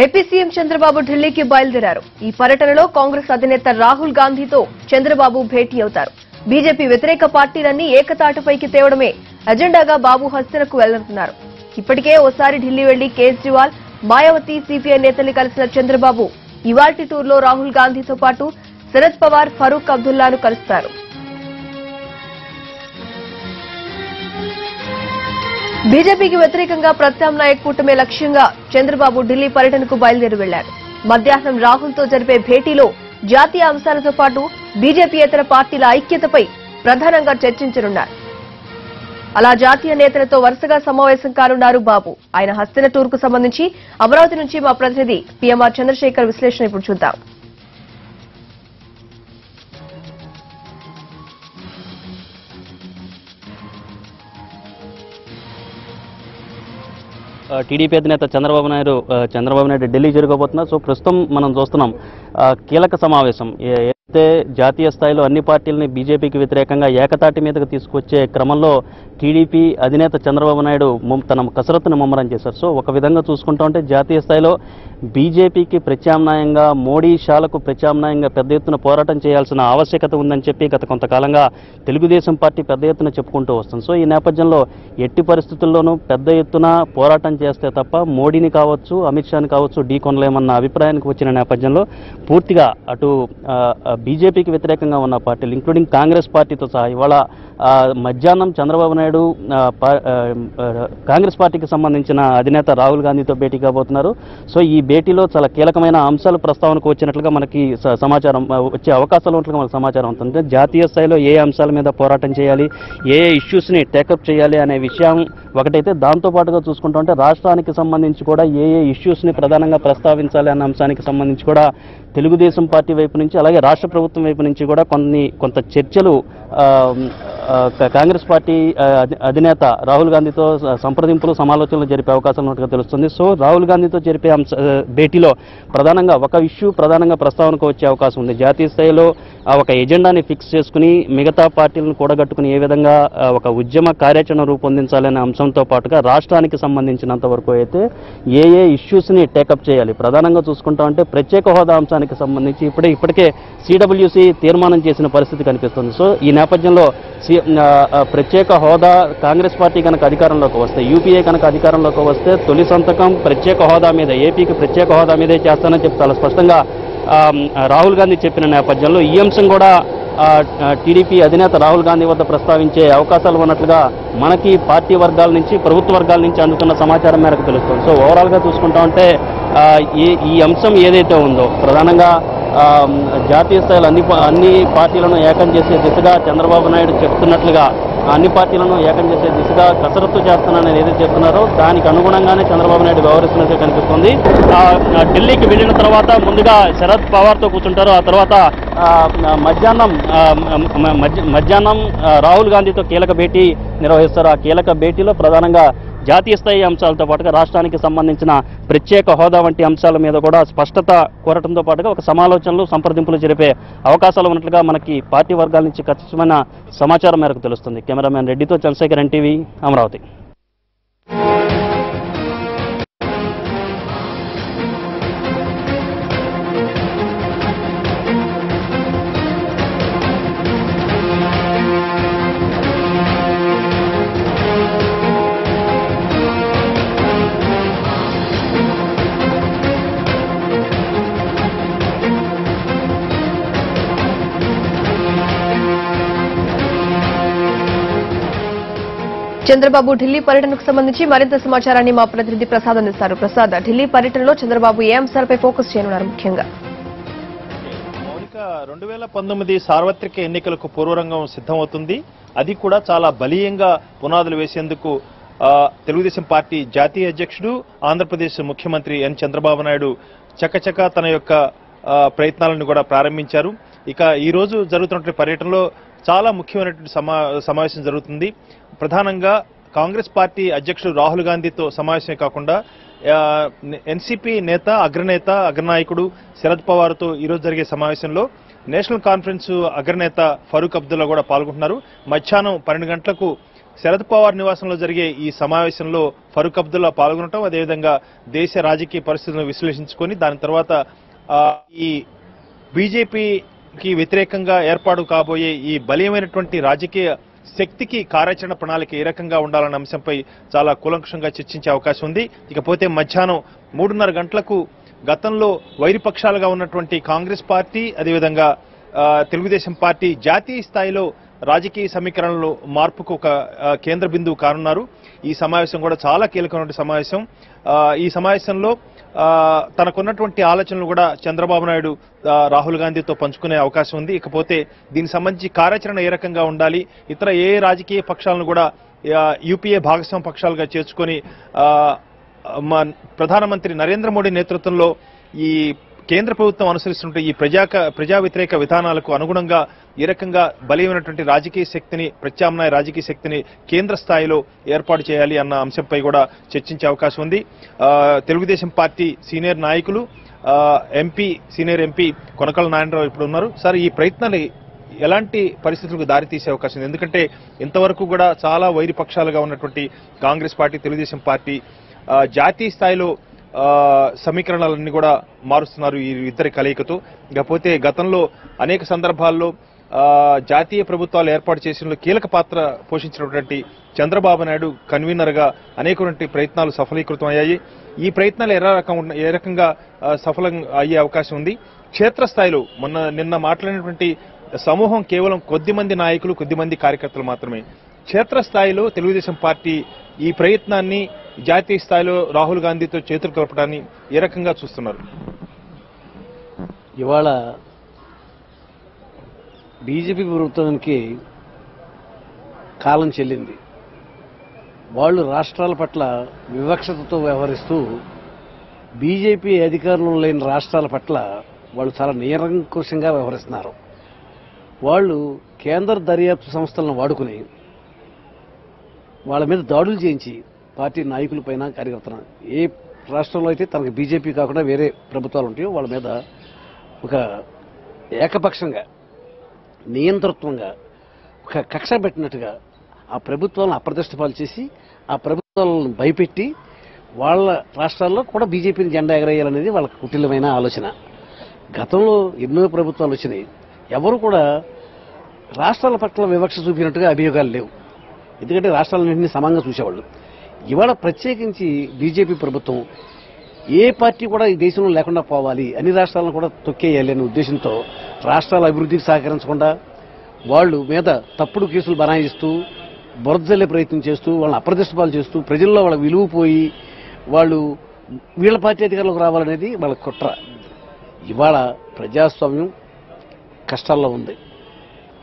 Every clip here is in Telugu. ఏపీ సీఎం చంద్రబాబు ఢిల్లీకి బయలుదేరారు. ఈ పర్యటనలో కాంగ్రెస్ అధినేత రాహుల్ గాంధీతో చంద్రబాబు భేటీ అవుతారు. బీజేపీ వ్యతిరేక పార్టీలన్నీ ఏకతాటిపైకి తేవడమే అజెండాగా బాబు హస్తినకు వెళ్లనున్నారు. ఇప్పటికే ఓసారి ఢిల్లీ వెళ్లి కేజ్రీవాల్, మాయావతి, సిపిఐ నేతల్ని కలిసిన చంద్రబాబు ఇవాల్టి టూర్లో రాహుల్ గాంధీతో పాటు శరద్ పవార్, ఫరూక్ అబ్దుల్లాను కలుస్తారు. బీజేపీకి వ్యతిరేకంగా ప్రత్యామ్నాయ కూటమే లక్ష్యంగా చంద్రబాబు ఢిల్లీ పర్యటనకు బయలుదేరి వెళ్లారు. మధ్యాహ్నం రాహుల్తో జరిపే భేటీలో జాతీయ అంశాలతో పాటు బీజేపీయేతర పార్టీల ఐక్యతపై ప్రధానంగా చర్చించనున్నారు. అలా జాతీయ నేతలతో వరుసగా సమావేశం కానున్నారు బాబు. ఆయన హస్తిన టూర్కు సంబంధించి అమరావతి నుంచి మా ప్రతినిధి పీఎంఆర్ చంద్రశేఖర్ విశ్లేషణ ఇప్పుడు చూద్దాం. టీడీపీ అధినేత చంద్రబాబు నాయుడు ఢిల్లీ జరగబోతున్నారు. సో ప్రస్తుతం మనం చూస్తున్నాం కీలక సమావేశం. అయితే జాతీయ స్థాయిలో అన్ని పార్టీలని బీజేపీకి వ్యతిరేకంగా ఏకతాటి మీదకు తీసుకొచ్చే క్రమంలో టీడీపీ అధినేత చంద్రబాబు నాయుడు తన కసరత్తును ముమ్మరం చేశారు. సో ఒక విధంగా చూసుకుంటూ ఉంటే జాతీయ స్థాయిలో బీజేపీకి ప్రత్యామ్నాయంగా, మోడీ షాలకు ప్రత్యామ్నాయంగా పెద్ద ఎత్తున పోరాటం చేయాల్సిన ఆవశ్యకత ఉందని చెప్పి గత కొంతకాలంగా తెలుగుదేశం పార్టీ పెద్ద ఎత్తున చెప్పుకుంటూ వస్తుంది. సో ఈ నేపథ్యంలో ఎట్టి పరిస్థితుల్లోనూ పెద్ద ఎత్తున పోరాటం చేస్తే తప్ప మోడీని కావచ్చు, అమిత్ షాని కావచ్చు ఢీకొనలేమన్న అభిప్రాయానికి వచ్చిన నేపథ్యంలో పూర్తిగా అటు బీజేపీకి వ్యతిరేకంగా ఉన్న పార్టీలు ఇంక్లూడింగ్ కాంగ్రెస్ పార్టీతో సహా ఇవాళ మధ్యాహ్నం చంద్రబాబు నాయుడు కాంగ్రెస్ పార్టీకి సంబంధించిన అధినేత రాహుల్ గాంధీతో భేటీ కాబోతున్నారు. సో ఈ భేటీలో చాలా కీలకమైన అంశాలు ప్రస్తావనకు వచ్చినట్లుగా మనకి సమాచారం వచ్చే అవకాశాలు ఉన్నట్లుగా మనకు సమాచారం ఉంటుంది. జాతీయ స్థాయిలో ఏ అంశాల మీద పోరాటం చేయాలి, ఏ ఇష్యూస్ని టేకప్ చేయాలి అనే విషయం ఒకటైతే, దాంతోపాటుగా చూసుకుంటూ ఉంటే రాష్ట్రానికి సంబంధించి కూడా ఏ ఏ ఇష్యూస్ని ప్రధానంగా ప్రస్తావించాలి అన్న అంశానికి సంబంధించి కూడా తెలుగుదేశం పార్టీ వైపు నుంచి అలాగే రాష్ట్ర ప్రభుత్వం వైపు నుంచి కూడా కొంత చర్చలు కాంగ్రెస్ పార్టీ అధినేత రాహుల్ గాంధీతో సంప్రదింపులు, సమాలోచనలు జరిపే అవకాశాలు ఉన్నట్టుగా తెలుస్తుంది. సో రాహుల్ గాంధీతో జరిపే భేటీలో ప్రధానంగా ఒక ఇష్యూ ప్రధానంగా ప్రస్తావనకు వచ్చే అవకాశం ఉంది. జాతీయ స్థాయిలో ఒక ఎజెండాని ఫిక్స్ చేసుకుని మిగతా పార్టీలను కూడగట్టుకుని ఏ విధంగా ఒక ఉద్యమ కార్యాచరణ రూపొందించాలనే అంశంతో పాటుగా రాష్ట్రానికి సంబంధించినంత వరకు అయితే ఏ ఏ ఇష్యూస్ని టేకప్ చేయాలి. ప్రధానంగా చూసుకుంటా ఉంటే ప్రత్యేక హోదా అంశానికి సంబంధించి ఇప్పటికే సిడబ్ల్యూసీ తీర్మానం చేసిన పరిస్థితి కనిపిస్తుంది. సో ఈ నేపథ్యంలో ప్రత్యేక హోదా కాంగ్రెస్ పార్టీ కనుక అధికారంలోకి వస్తే, యూపీఏ కనుక అధికారంలోకి వస్తే తొలి సంతకం ప్రత్యేక హోదా మీద, ఏపీకి ప్రత్యేక హోదా మీదే చేస్తానని చెప్పి చాలా స్పష్టంగా రాహుల్ గాంధీ చెప్పిన నేపథ్యంలో ఈ అంశం కూడా టీడీపీ అధినేత రాహుల్ గాంధీ వద్ద ప్రస్తావించే అవకాశాలు ఉన్నట్లుగా మనకి పార్టీ వర్గాల నుంచి, ప్రభుత్వ వర్గాల నుంచి అందుతున్న సమాచారం మేరకు తెలుస్తుంది. సో ఓవరాల్గా చూసుకుంటా ఉంటే ఈ అంశం ఏదైతే ఉందో ప్రధానంగా జాతీయ స్థాయిలో అన్ని పార్టీలను ఏకం చేసే దిశగా చంద్రబాబు నాయుడు చెప్తున్నట్లుగా, అన్ని పార్టీలను ఏకం చేసే దిశగా కసరత్తు చేస్తున్నానని ఏదైతే చెప్తున్నారో దానికి అనుగుణంగానే చంద్రబాబు నాయుడు వ్యవహరిస్తున్నట్టు కనిపిస్తుంది. ఢిల్లీకి వెళ్ళిన తర్వాత ముందుగా శరద్ పవార్తో కూర్చుంటారు. ఆ తర్వాత మధ్యాహ్నం రాహుల్ గాంధీతో కీలక భేటీ నిర్వహిస్తారు. ఆ కీలక భేటీలో ప్రధానంగా జాతీయ స్థాయి అంశాలతో పాటుగా రాష్ట్రానికి సంబంధించిన ప్రత్యేక హోదా వంటి అంశాల మీద కూడా స్పష్టత కోరటంతో పాటుగా ఒక సమాలోచనలు, సంప్రదింపులు జరిపే అవకాశాలు ఉన్నట్లుగా మనకి పార్టీ వర్గాల నుంచి ఖచ్చితమైన సమాచారం మేరకు తెలుస్తుంది. కెమెరామెన్ రెడ్డితో చంద్రశేఖర్, ఎన్టీవీ, అమరావతి. చంద్రబాబు ఢిల్లీ పర్యటనకు సంబంధించి మరింత సమాచారాన్ని మా ప్రతినిధి ప్రసాద్ అందిస్తారు. ప్రసాద్, ఢిల్లీ పర్యటనలో చంద్రబాబు ఏ అంశాలపై ఫోకస్ చేయనున్నారు? ముఖ్యంగా 2019 సార్వత్రిక ఎన్నికలకు పూర్వరంగం సిద్ధమవుతుంది. అది కూడా చాలా బలీయంగా పునాదులు వేసేందుకు తెలుగుదేశం పార్టీ జాతీయ అధ్యక్షుడు, ఆంధ్రప్రదేశ్ ముఖ్యమంత్రి ఎన్ చంద్రబాబు నాయుడు చకచక తన యొక్క ప్రయత్నాలను కూడా ప్రారంభించారు. ఇక ఈ రోజు జరుగుతున్నటువంటి పర్యటనలో చాలా ముఖ్యమైనటువంటి సమావేశం జరుగుతుంది. ప్రధానంగా కాంగ్రెస్ పార్టీ అధ్యక్షుడు రాహుల్ గాంధీతో సమావేశమే కాకుండా ఎన్సీపీ అగ్రనాయకుడు శరద్ పవార్తో ఈరోజు జరిగే సమావేశంలో నేషనల్ కాన్ఫరెన్స్ అగ్రనేత ఫరూక్ అబ్దుల్లా కూడా పాల్గొంటున్నారు. మధ్యాహ్నం 12 గంటలకు శరద్ పవార్ నివాసంలో జరిగే ఈ సమావేశంలో ఫరూక్ అబ్దుల్లా పాల్గొనడం, అదేవిధంగా దేశ రాజకీయ పరిస్థితులను విశ్లేషించుకొని దాని తర్వాత ఈ బీజేపీకి వ్యతిరేకంగా ఏర్పాటు కాబోయే ఈ బలీయమైనటువంటి రాజకీయ శక్తికి కార్యాచరణ ప్రణాళిక ఏ రకంగా ఉండాలన్న అంశంపై చాలా కూలంకషంగా చర్చించే అవకాశం ఉంది. ఇకపోతే మధ్యాహ్నం 3:30 గంటలకు గతంలో వైరుపక్షాలుగా ఉన్నటువంటి కాంగ్రెస్ పార్టీ, అదేవిధంగా తెలుగుదేశం పార్టీ జాతీయ స్థాయిలో రాజకీయ సమీకరణలో మార్పుకు ఒక కేంద్ర బిందువు కానున్నారు. ఈ సమావేశం కూడా చాలా కీలకమైనటువంటి సమావేశం. ఈ సమావేశంలో తనకున్నటువంటి ఆలోచనలు కూడా చంద్రబాబు నాయుడు రాహుల్ గాంధీతో పంచుకునే అవకాశం ఉంది. ఇకపోతే దీనికి సంబంధించి కార్యాచరణ ఏ రకంగా ఉండాలి, ఇతర ఏ రాజకీయ పక్షాలను కూడా యూపీఏ భాగస్వామ్య పక్షాలుగా చేర్చుకొని ప్రధానమంత్రి నరేంద్ర మోడీ నేతృత్వంలో ఈ కేంద్ర ప్రభుత్వం అనుసరిస్తుంటే ఈ ప్రజా వ్యతిరేక విధానాలకు అనుగుణంగా ఈ రకంగా బలమైనటువంటి రాజకీయ శక్తిని, ప్రత్యామ్నాయ రాజకీయ శక్తిని కేంద్ర స్థాయిలో ఏర్పాటు చేయాలి అన్న అంశంపై కూడా చర్చించే అవకాశం ఉంది. తెలుగుదేశం పార్టీ సీనియర్ నాయకులు, సీనియర్ ఎంపీ కొనకళ్ళ నారాయణరావు ఇప్పుడు ఉన్నారు. సార్, ఈ ప్రయత్నాలు ఎలాంటి పరిస్థితులకు దారితీసే అవకాశం ఉంది? ఎందుకంటే ఇంతవరకు కూడా చాలా వైరిపక్షాలుగా ఉన్నటువంటి కాంగ్రెస్ పార్టీ, తెలుగుదేశం పార్టీ జాతీయ స్థాయిలో సమీకరణాలన్నీ కూడా మారుస్తున్నారు ఈ ఇద్దరి కలయికతో. ఇకపోతే గతంలో అనేక సందర్భాల్లో జాతీయ ప్రభుత్వాలు ఏర్పాటు చేసిన కీలక పాత్ర పోషించినటువంటి చంద్రబాబు నాయుడు కన్వీనర్గా అనేకటువంటి ప్రయత్నాలు సఫలీకృతమయ్యాయి. ఈ ప్రయత్నాలు ఏ రకంగా సఫలం అయ్యే అవకాశం ఉంది? క్షేత్రస్థాయిలో నిన్న మాట్లాడినటువంటి సమూహం కేవలం కొద్దిమంది నాయకులు, కొద్దిమంది కార్యకర్తలు మాత్రమే. క్షేత్రస్థాయిలో తెలుగుదేశం పార్టీ ఈ ప్రయత్నాన్ని జాతీయ స్థాయిలో రాహుల్ గాంధీతో చేతులు కలపడాన్ని ఏ రకంగా చూస్తున్నారు? ఇవాళ బీజేపీ ప్రభుత్వానికి కాలం చెల్లింది. వాళ్ళు రాష్ట్రాల పట్ల వివక్షతతో వ్యవహరిస్తూ బీజేపీ అధికారంలో లేని రాష్ట్రాల పట్ల వాళ్ళు చాలా నిరంకుశంగా వ్యవహరిస్తున్నారు. వాళ్ళు కేంద్ర దర్యాప్తు సంస్థలను వాడుకుని వాళ్ళ మీద దాడులు చేయించి పార్టీ నాయకులపైన, కార్యకర్తలు, ఏ రాష్ట్రంలో అయితే తనకు బీజేపీ కాకుండా వేరే ప్రభుత్వాలు ఉంటాయో వాళ్ళ మీద ఒక ఏకపక్షంగా, నియంతృత్వంగా, ఒక కక్ష పెట్టినట్టుగా ఆ ప్రభుత్వాలను అప్రతిష్టపాలు చేసి ఆ ప్రభుత్వాలను భయపెట్టి వాళ్ళ రాష్ట్రాల్లో కూడా బీజేపీని జెండా ఎగరేయాలనేది వాళ్ళకి కుటిలమైన ఆలోచన. గతంలో ఎన్నో ప్రభుత్వాలు వచ్చినాయి, ఎవరు కూడా రాష్ట్రాల పట్ల వివక్ష చూపినట్టుగా అభియోగాలు లేవు. ఎందుకంటే రాష్ట్రాలన్నింటినీ సమానంగా చూసేవాళ్ళు. ఇవాళ ప్రత్యేకించి బీజేపీ ప్రభుత్వం ఏ పార్టీ కూడా ఈ దేశంలో లేకుండా పోవాలి, అన్ని రాష్ట్రాలను కూడా తొక్కేయాలి అనే ఉద్దేశంతో రాష్ట్రాల అభివృద్ధికి సహకరించకుండా వాళ్ళు మీద తప్పుడు కేసులు బనాయిస్తూ, బురదజల్లే ప్రయత్నం చేస్తూ, వాళ్ళని అప్రతిష్టపాలు చేస్తూ, ప్రజల్లో వాళ్ళ విలువ పోయి వాళ్ళు వీళ్ళ పార్టీ అధికారులకు రావాలనేది వాళ్ళ కుట్ర. ఇవాళ ప్రజాస్వామ్యం కష్టాల్లో ఉంది.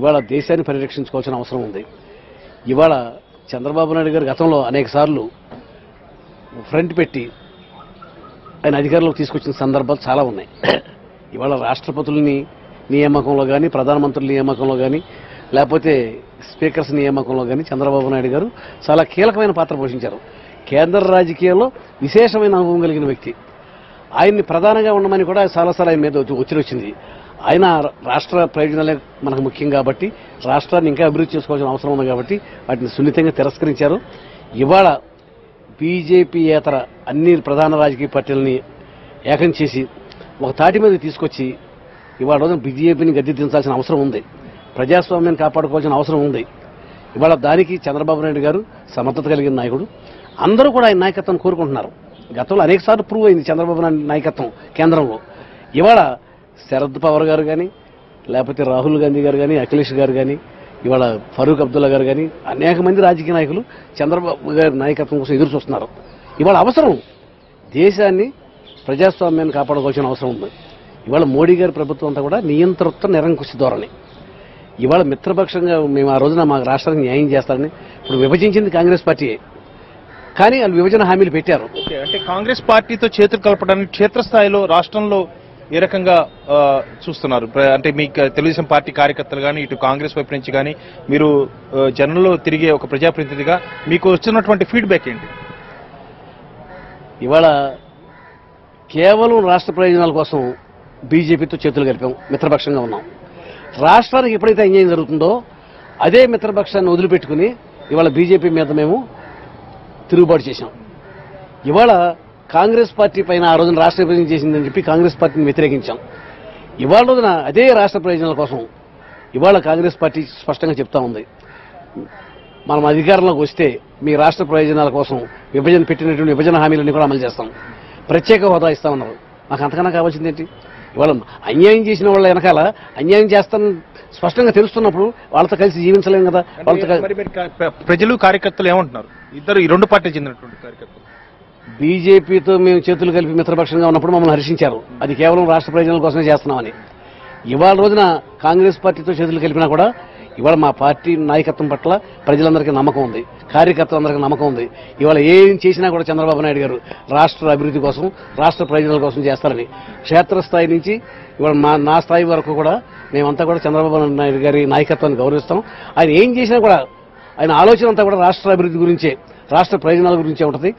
ఇవాళ దేశాన్ని పరిరక్షించుకోవాల్సిన అవసరం ఉంది. ఇవాళ చంద్రబాబు నాయుడు గారు గతంలో అనేక సార్లు ఫ్రంట్ పెట్టి ఆయన అధికారంలోకి తీసుకొచ్చిన సందర్భాలు చాలా ఉన్నాయి. ఇవాళ రాష్ట్రపతులని నియామకంలో కానీ, ప్రధానమంత్రుల నియామకంలో కానీ, లేకపోతే స్పీకర్స్ నియామకంలో కానీ చంద్రబాబు నాయుడు గారు చాలా కీలకమైన పాత్ర పోషించారు. కేంద్ర రాజకీయాల్లో విశేషమైన అనుభవం కలిగిన వ్యక్తి. ఆయన్ని ప్రధానంగా ఉండమని కూడా చాలాసార్లు ఆయన మీద ఒత్తిడి వచ్చింది. ఆయన రాష్ట్ర ప్రయోజనాలే మనకు ముఖ్యం కాబట్టి, రాష్ట్రాన్ని ఇంకా అభివృద్ధి చేసుకోవాల్సిన అవసరం ఉంది కాబట్టి వాటిని సున్నితంగా తిరస్కరించారు. ఇవాళ బీజేపీయేతర అన్ని ప్రధాన రాజకీయ పార్టీలని ఏకం చేసి ఒక తాటి మీద తీసుకొచ్చి ఇవాళ రోజున బీజేపీని గద్దెదించాల్సిన అవసరం ఉంది. ప్రజాస్వామ్యాన్ని కాపాడుకోవాల్సిన అవసరం ఉంది. ఇవాళ దానికి చంద్రబాబు నాయుడు గారు సమర్థత కలిగిన నాయకుడు. అందరూ కూడా ఆయన నాయకత్వాన్ని కోరుకుంటున్నారు. గతంలో అనేకసార్లు ప్రూవ్ అయింది చంద్రబాబు నాయుడు నాయకత్వం కేంద్రంలో. ఇవాళ శరద్ పవార్ గారు కానీ, లేకపోతే రాహుల్ గాంధీ గారు కానీ, అఖిలేష్ గారు కానీ, ఇవాళ ఫరూక్ అబ్దుల్లా గారు కానీ అనేక మంది రాజకీయ నాయకులు చంద్రబాబు గారి నాయకత్వం కోసం ఎదురు చూస్తున్నారు. ఇవాళ అవసరం, దేశాన్ని ప్రజాస్వామ్యాన్ని కాపాడుకోవాల్సిన అవసరం ఉంది. ఇవాళ మోడీ గారి ప్రభుత్వం అంతా కూడా నియంతృత్వ నిరంకుశ ధోరణి. ఇవాళ మిత్రపక్షంగా మేము ఆ రోజున మా రాష్ట్రానికి న్యాయం చేస్తారని ఇప్పుడు విభజించింది కాంగ్రెస్ పార్టీయే, కానీ వాళ్ళు విభజన హామీలు పెట్టారు. అంటే కాంగ్రెస్ పార్టీతో చేతులు కలపడానికి క్షేత్రస్థాయిలో, రాష్ట్రంలో ఏ రకంగా చూస్తున్నారు? అంటే మీ తెలుగుదేశం పార్టీ కార్యకర్తలు కానీ, ఇటు కాంగ్రెస్ వైపు నుంచి కానీ, మీరు జనంలో తిరిగే ఒక ప్రజాప్రతినిధిగా మీకు వచ్చినటువంటి ఫీడ్బ్యాక్ ఏంటి? ఇవాళ కేవలం రాష్ట్ర ప్రయోజనాల కోసం బీజేపీతో చేతులు కలిపాం, మిత్రపక్షంగా ఉన్నాం. రాష్ట్రానికి ఎప్పుడైతే అన్యాయం జరుగుతుందో అదే మిత్రపక్షాన్ని వదిలిపెట్టుకుని ఇవాల బీజేపీ మీద మేము తిరుగుబాటు చేశాం. ఇవాల కాంగ్రెస్ పార్టీ పైన ఆ రోజున రాష్ట్ర విభజన చేసిందని చెప్పి కాంగ్రెస్ పార్టీని వ్యతిరేకించాం. ఇవాళ రోజున అదే రాష్ట్ర ప్రయోజనాల కోసం ఇవాళ కాంగ్రెస్ పార్టీ స్పష్టంగా చెప్తా ఉంది, మనం అధికారంలోకి వస్తే మీ రాష్ట్ర ప్రయోజనాల కోసం విభజన పెట్టినటువంటి విభజన హామీలన్నీ కూడా అమలు చేస్తాం, ప్రత్యేక హోదా ఇస్తామన్నారు. మాకు అంతకన్నా కావాల్సింది ఏంటి? ఇవాళ అన్యాయం చేసిన వాళ్ళ వెనకాల అన్యాయం చేస్తాం స్పష్టంగా తెలుస్తున్నప్పుడు వాళ్ళతో కలిసి జీవించలేం కదా. వాళ్ళతో ప్రజలు కార్యకర్తలు ఏమంటున్నారు? ఇద్దరు ఈ రెండు పార్టీ చెందినటువంటి కార్యకర్తలు బీజేపీతో మేము చేతులు కలిపి మిత్రపక్షంగా ఉన్నప్పుడు మమ్మల్ని హర్షించారు, అది కేవలం రాష్ట్ర ప్రయోజనాల కోసమే చేస్తున్నామని. ఇవాళ రోజున కాంగ్రెస్ పార్టీతో చేతులు కలిపినా కూడా ఇవాళ మా పార్టీ నాయకత్వం పట్ల ప్రజలందరికీ నమ్మకం ఉంది, కార్యకర్తలందరికీ నమ్మకం ఉంది. ఇవాళ ఏం చేసినా కూడా చంద్రబాబు నాయుడు గారు రాష్ట్ర అభివృద్ధి కోసం రాష్ట్ర ప్రయోజనాల కోసం చేస్తారని క్షేత్రస్థాయి నుంచి ఇవాళ నా స్థాయి వరకు కూడా మేమంతా కూడా చంద్రబాబు నాయుడు గారి నాయకత్వాన్ని గౌరవిస్తాం. ఆయన ఏం చేసినా కూడా ఆయన ఆలోచన అంతా కూడా రాష్ట్ర అభివృద్ధి గురించే, రాష్ట్ర ప్రయోజనాల గురించే ఉంటుంది.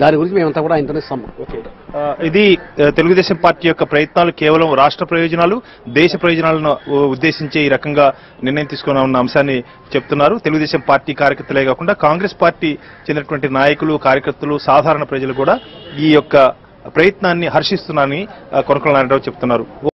దాని గురించి మేమంతా కూడా ఆయనతోనే సంబంధం. ఇది తెలుగుదేశం పార్టీ యొక్క ప్రయత్నాలు కేవలం రాష్ట్ర ప్రయోజనాలు, దేశ ప్రయోజనాలను ఉద్దేశించే ఈ రకంగా నిర్ణయం తీసుకున్న ఉన్న అంశాన్ని చెప్తున్నారు. తెలుగుదేశం పార్టీ కార్యకర్తలే కాకుండా కాంగ్రెస్ పార్టీ చెందినటువంటి నాయకులు, కార్యకర్తలు, సాధారణ ప్రజలు కూడా ఈ యొక్క ప్రయత్నాన్ని హర్షిస్తున్నారని కొనకళ్ళ నారాయణరావు చెప్తున్నారు.